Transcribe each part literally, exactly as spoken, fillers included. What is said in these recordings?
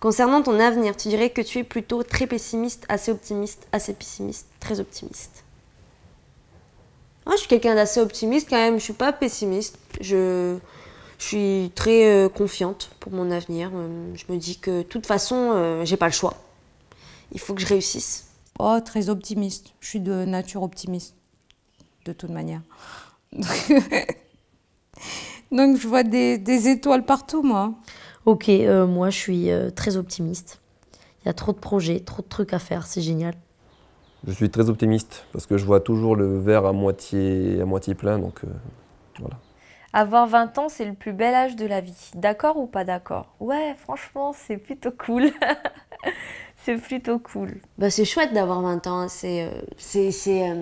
Concernant ton avenir, tu dirais que tu es plutôt très pessimiste, assez optimiste, assez pessimiste, très optimiste. Moi, je suis quelqu'un d'assez optimiste quand même, je ne suis pas pessimiste. Je, je suis très euh, confiante pour mon avenir. Je me dis que de toute façon, euh, j'ai pas le choix. Il faut que je réussisse. Oh, très optimiste. Je suis de nature optimiste, de toute manière. Donc je vois des, des étoiles partout, moi. Ok, euh, moi je suis euh, très optimiste. Il y a trop de projets, trop de trucs à faire, c'est génial. Je suis très optimiste parce que je vois toujours le verre à moitié, à moitié plein, donc euh, voilà. Avoir vingt ans, c'est le plus bel âge de la vie. D'accord ou pas d'accord? Ouais, franchement, c'est plutôt cool. C'est plutôt cool. Bah, c'est chouette d'avoir vingt ans. C'est, euh, c'est, c'est, euh,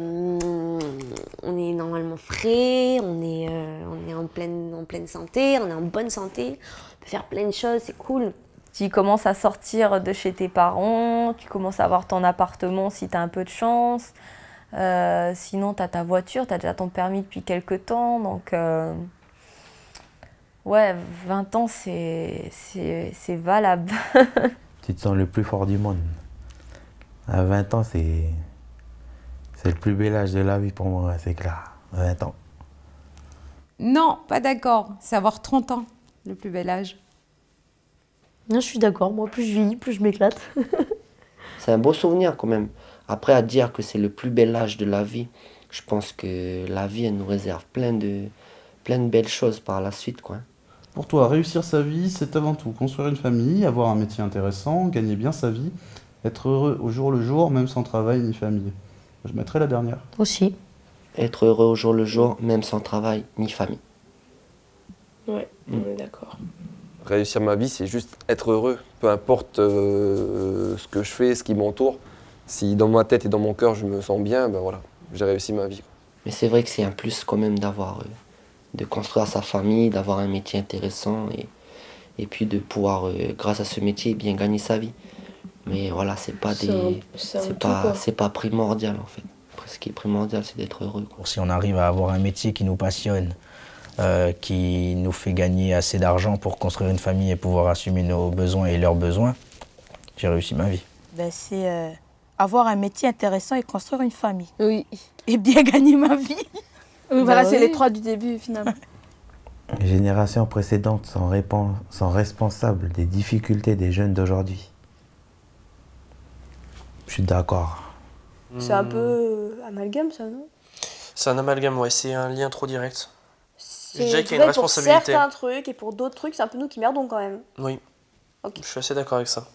on est normalement frais, on est, euh, on est en, pleine, en pleine santé, on est en bonne santé. On peut faire plein de choses, c'est cool. Tu commences à sortir de chez tes parents, tu commences à avoir ton appartement si tu as un peu de chance. Euh, sinon, tu as ta voiture, tu as déjà ton permis depuis quelques temps. Donc, euh, ouais, vingt ans, c'est valable. Tu te sens le plus fort du monde. À vingt ans, c'est le plus bel âge de la vie pour moi, c'est clair. vingt ans. Non, pas d'accord. C'est avoir trente ans, le plus bel âge. Non, je suis d'accord. Moi, plus je vieillis, plus je m'éclate. C'est un beau souvenir quand même. Après, à dire que c'est le plus bel âge de la vie, je pense que la vie, elle nous réserve plein de, plein de belles choses par la suite, quoi. Pour toi, réussir sa vie, c'est avant tout construire une famille, avoir un métier intéressant, gagner bien sa vie, être heureux au jour le jour, même sans travail ni famille. Je mettrai la dernière. Aussi. Être heureux au jour le jour, même sans travail ni famille. Ouais, mmh. On est d'accord. Réussir ma vie, c'est juste être heureux, peu importe euh, ce que je fais, ce qui m'entoure. Si dans ma tête et dans mon cœur, je me sens bien, ben voilà, j'ai réussi ma vie. Mais c'est vrai que c'est un plus quand même d'avoir... Euh, de construire sa famille, d'avoir un métier intéressant et, et puis de pouvoir, euh, grâce à ce métier, bien gagner sa vie. Mais voilà, c'est pas des, c'est pas, c'est pas primordial en fait. Après, ce qui est primordial, c'est d'être heureux, quoi. Si on arrive à avoir un métier qui nous passionne, euh, qui nous fait gagner assez d'argent pour construire une famille et pouvoir assumer nos besoins et leurs besoins, j'ai réussi ma vie. Ben, c'est euh, avoir un métier intéressant et construire une famille. Oui. Et bien gagner ma vie. Oui, voilà, bah, c'est oui. Les trois du début, finalement. Les générations précédentes sont, sont responsables des difficultés des jeunes d'aujourd'hui. Je suis d'accord. Mmh. C'est un peu euh, amalgame, ça, non? C'est un amalgame, ouais, c'est un lien trop direct. Je dirais qu'il y a une responsabilité. Pour certains trucs et pour d'autres trucs, c'est un peu nous qui merdons quand même. Oui, okay. Je suis assez d'accord avec ça.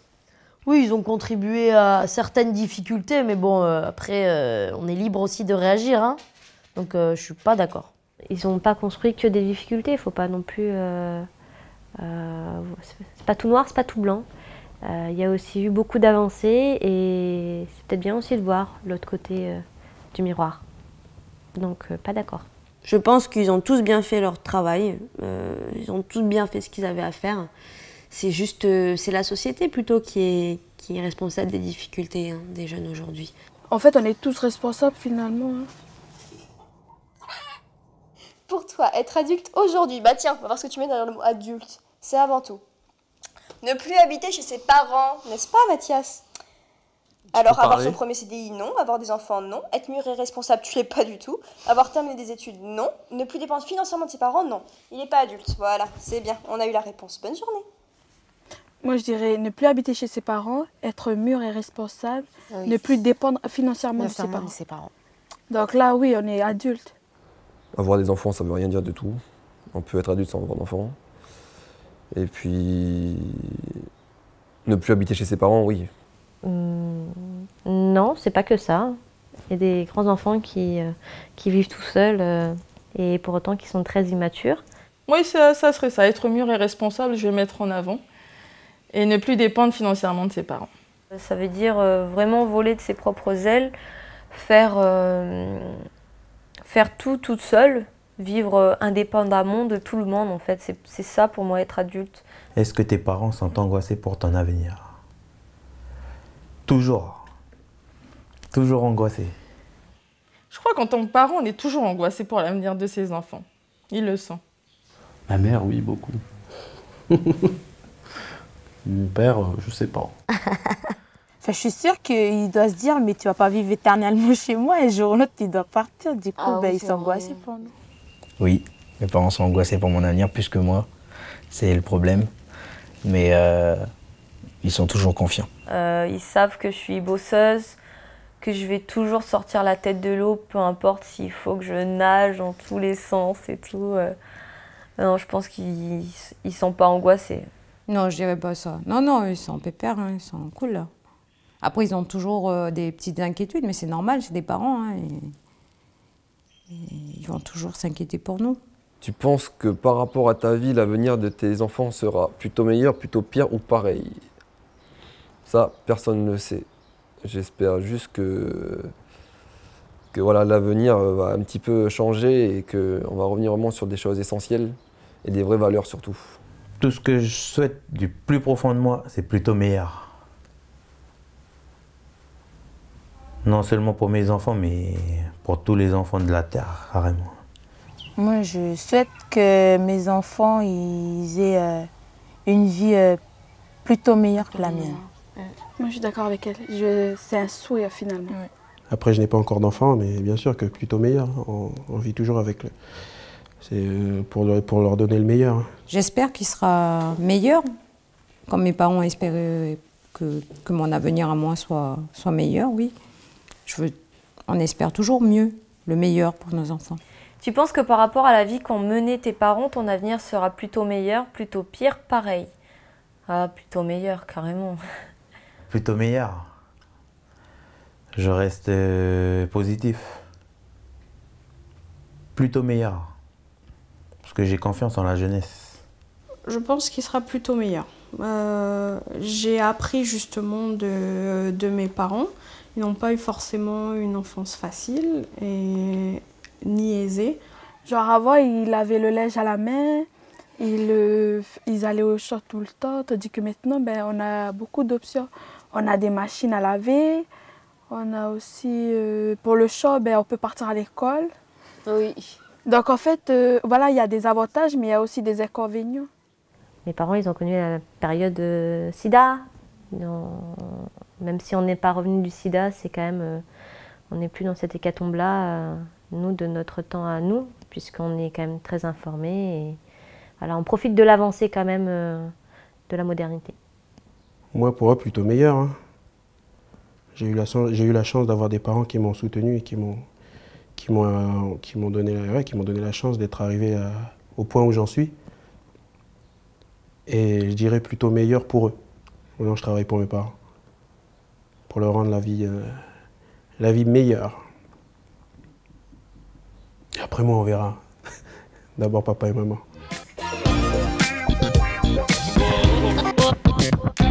Oui, ils ont contribué à certaines difficultés, mais bon, euh, après, euh, on est libre aussi de réagir, hein. Donc euh, je suis pas d'accord. Ils n'ont pas construit que des difficultés, il ne faut pas non plus... Euh, euh, c'est pas tout noir, c'est pas tout blanc. Euh, y a aussi eu beaucoup d'avancées et c'est peut-être bien aussi de voir l'autre côté euh, du miroir. Donc euh, pas d'accord. Je pense qu'ils ont tous bien fait leur travail, euh, ils ont tous bien fait ce qu'ils avaient à faire. C'est juste, euh, c'est la société plutôt qui est, qui est responsable des difficultés hein, des jeunes aujourd'hui. En fait, on est tous responsables finalement. Hein. Pour toi, être adulte aujourd'hui, bah tiens, on va voir ce que tu mets derrière le mot adulte, c'est avant tout. Ne plus habiter chez ses parents, n'est-ce pas Mathias? Alors avoir son premier C D I, non. Avoir des enfants, non. Être mûr et responsable, tu l'es pas du tout. Avoir terminé des études, non. Ne plus dépendre financièrement de ses parents, non. Il n'est pas adulte, voilà, c'est bien, on a eu la réponse. Bonne journée. Moi je dirais ne plus habiter chez ses parents, être mûr et responsable, oui. Ne plus dépendre financièrement, financièrement de, ses de ses parents. Donc là oui, on est adulte. Avoir des enfants, ça ne veut rien dire du tout. On peut être adulte sans avoir d'enfants. Et puis, ne plus habiter chez ses parents, oui. Mmh, non, c'est pas que ça. Il y a des grands-enfants qui, euh, qui vivent tout seuls euh, et pour autant qui sont très immatures. Oui, ça, ça serait ça. Être mûr et responsable, je vais mettre en avant. Et ne plus dépendre financièrement de ses parents. Ça veut dire euh, vraiment voler de ses propres ailes, faire... Euh, Faire tout toute seule, vivre indépendamment de tout le monde, en fait. C'est ça pour moi, être adulte. Est-ce que tes parents sont angoissés pour ton avenir? Toujours. Toujours angoissés. Je crois qu'en tant que parent, on est toujours angoissé pour l'avenir de ses enfants. Ils le sont. Ma mère, oui, beaucoup. Mon père, euh, je sais pas. Enfin, je suis sûre qu'il doit se dire, mais tu vas pas vivre éternellement chez moi, et un jour ou l'autre, tu dois partir. Du coup, ah, ben, oui, il s'angoissait pour nous. Oui, mes parents sont angoissés pour mon avenir, plus que moi. C'est le problème. Mais euh, ils sont toujours confiants. Euh, ils savent que je suis bosseuse, que je vais toujours sortir la tête de l'eau, peu importe s'il faut que je nage dans tous les sens et tout. Euh, non, je pense qu'ils ne sont pas angoissés. Non, je dirais pas ça. Non, non, ils sont pépères, hein, ils sont cool. Là. Après, ils ont toujours euh, des petites inquiétudes, mais c'est normal, c'est des parents. Hein, et, et ils vont toujours s'inquiéter pour nous. Tu penses que par rapport à ta vie, l'avenir de tes enfants sera plutôt meilleur, plutôt pire ou pareil? Ça, personne ne le sait. J'espère juste que, que voilà, l'avenir va un petit peu changer et qu'on va revenir vraiment sur des choses essentielles et des vraies valeurs surtout. Tout ce que je souhaite du plus profond de moi, c'est plutôt meilleur. Non seulement pour mes enfants, mais pour tous les enfants de la Terre, carrément. Moi, je souhaite que mes enfants ils aient euh, une vie euh, plutôt meilleure que la mienne. Moi, je suis d'accord avec elle. C'est un souhait, finalement. Oui. Après, je n'ai pas encore d'enfants, mais bien sûr que plutôt meilleur. On, on vit toujours avec le... C'est pour, pour leur donner le meilleur. J'espère qu'il sera meilleur, comme mes parents espéraient que, que mon avenir à moi soit, soit meilleur, oui. Je veux, on espère toujours mieux, le meilleur pour nos enfants. Tu penses que par rapport à la vie qu'ont menée tes parents, ton avenir sera plutôt meilleur, plutôt pire, pareil? Ah, plutôt meilleur, carrément. Plutôt meilleur. Je reste euh, positif. Plutôt meilleur. Parce que j'ai confiance en la jeunesse. Je pense qu'il sera plutôt meilleur. Euh, j'ai appris justement de, de mes parents. Ils n'ont pas eu forcément une enfance facile, et, ni aisée. Genre avant, ils avaient le linge à la main. Ils, euh, ils allaient au shop tout le temps, tandis que maintenant, ben, on a beaucoup d'options. On a des machines à laver, on a aussi, euh, pour le shop, ben, on peut partir à l'école. Oui. Donc en fait, euh, voilà, il y a des avantages, mais il y a aussi des inconvénients. Mes parents, ils ont connu la période euh, sida. On, même si on n'est pas revenu du sida, c'est quand même, euh, on n'est plus dans cette hécatombe-là, euh, nous, de notre temps à nous, puisqu'on est quand même très informés. Et... Alors on profite de l'avancée quand même euh, de la modernité. Moi, pour eux, plutôt meilleur. Hein. J'ai eu la, j'ai eu la chance d'avoir des parents qui m'ont soutenu et qui m'ont qui m'ont qui m'ont donné, ouais, qui m'ont donné la chance d'être arrivé à, au point où j'en suis. Et je dirais plutôt meilleur pour eux. Maintenant, je travaille pour mes parents, pour leur rendre la vie euh, la vie meilleure. Et après moi, on verra. D'abord papa et maman. Thank you.